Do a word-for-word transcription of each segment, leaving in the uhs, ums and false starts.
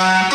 One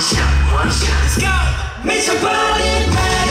shot, one shot, let's go! Make your body mad.